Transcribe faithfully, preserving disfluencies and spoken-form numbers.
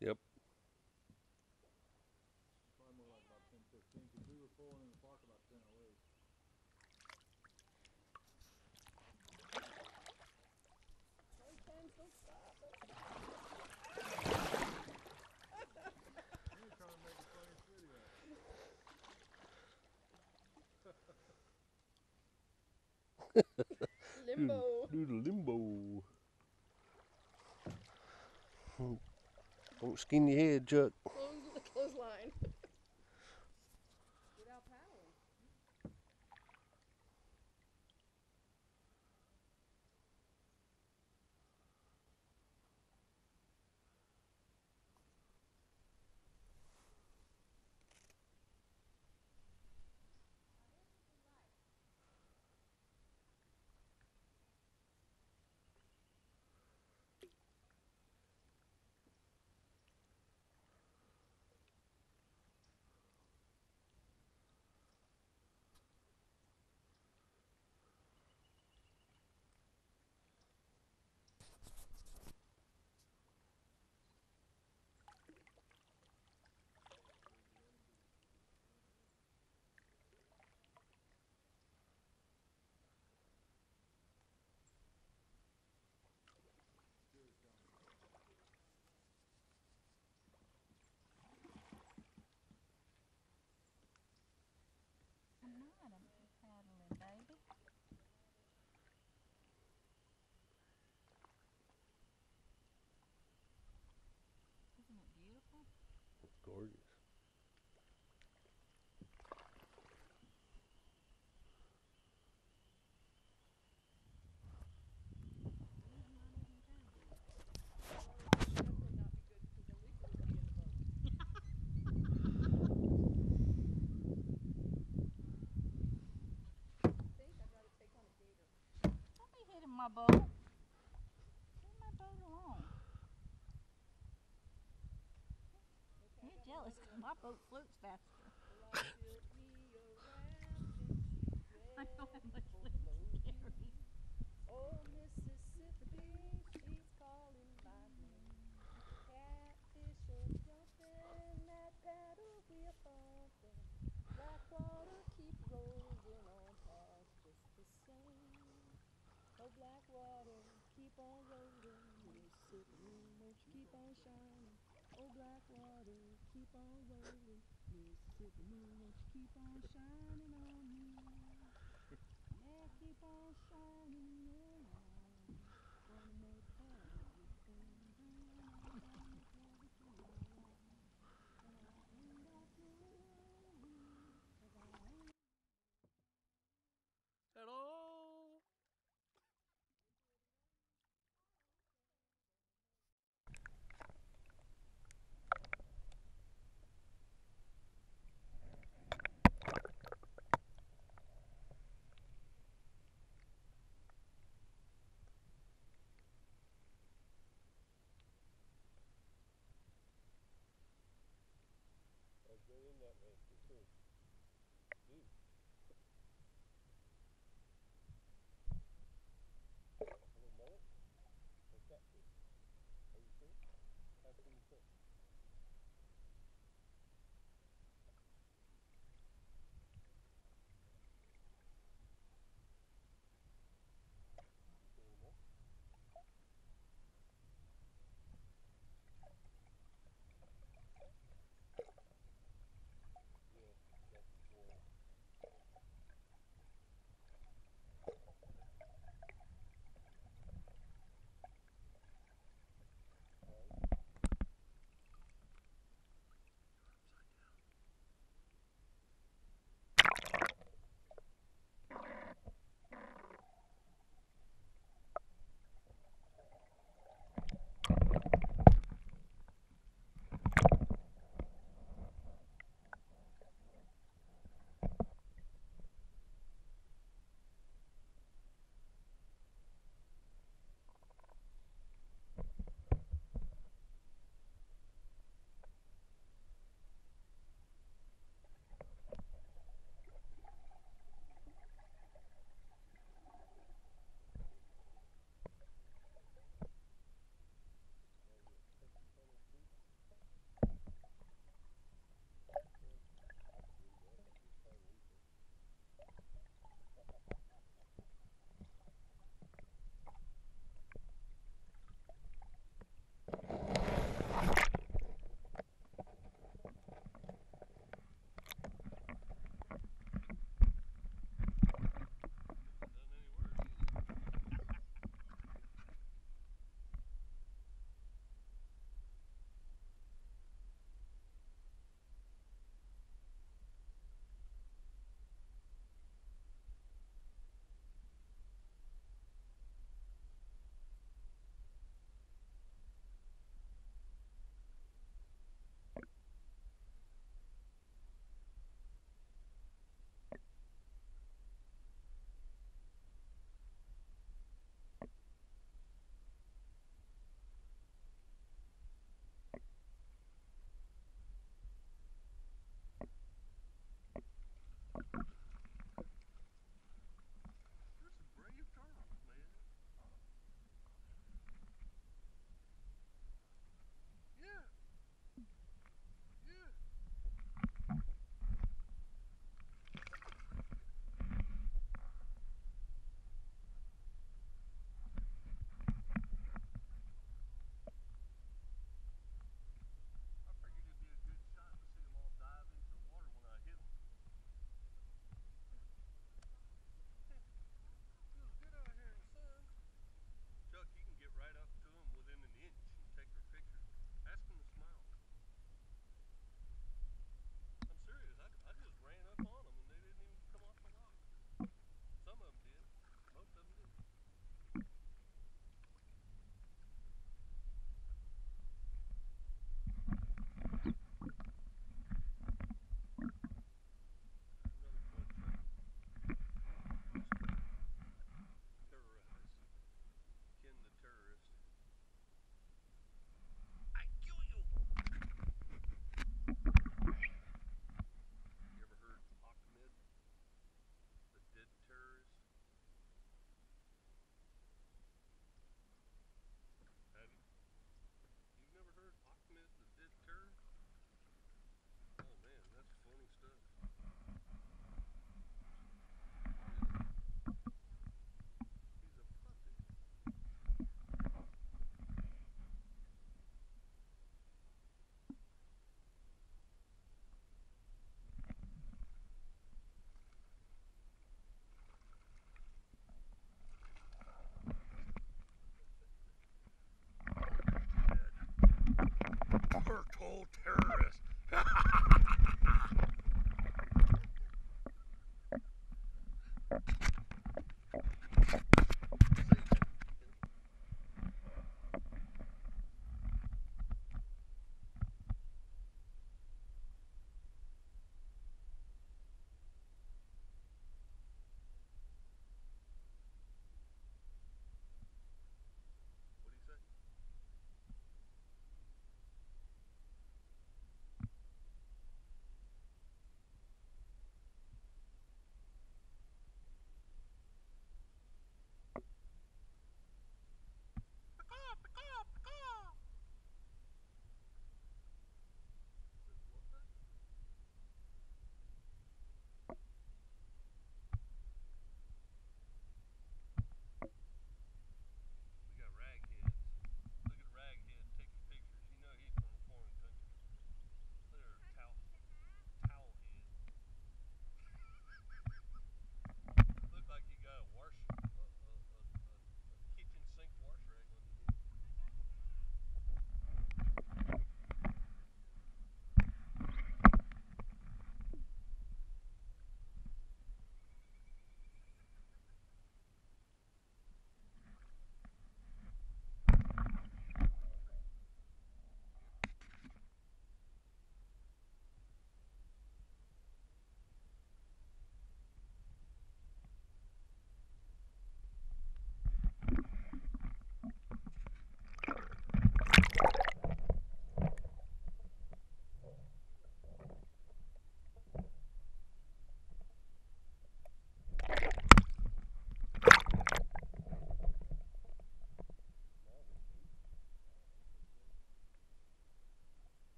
Yep. Probably more like about ten fifteen, because we were pulling in the park about ten oh eight. Limbo. Do, do the limbo. Hmm. Don't skin your head, Chuck. Close the clothesline. Without paddling. Gorgeous. I think I'd rather take on a gator. Don't be hitting my boat. Leave my boat alone. Jealous because my boat floats faster. I don't have much wind to carry. Oh, Mississippi, she's calling my name. Catfish are jumping, that paddle we're bumping. That water keep rolling on past just the same. Oh, black water, keep on rolling. Mississippi, won't you keep on shining? Oh, black water, keep on rolling. Mississippi moon, won't you keep on shining on me? Yeah, keep on shining your light. Gonna make everything bright. Hello. evil terrorist.